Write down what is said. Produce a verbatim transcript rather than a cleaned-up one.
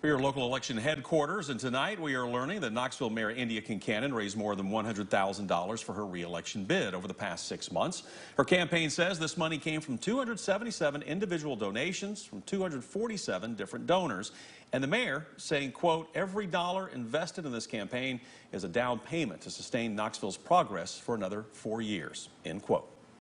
For your local election headquarters, and tonight we are learning that Knoxville Mayor India Kincannon raised more than one hundred thousand dollars for her re-election bid over the past six months. Her campaign says this money came from two hundred seventy-seven individual donations from two hundred forty-seven different donors, and the mayor saying, quote, every dollar invested in this campaign is a down payment to sustain Knoxville's progress for another four years, end quote.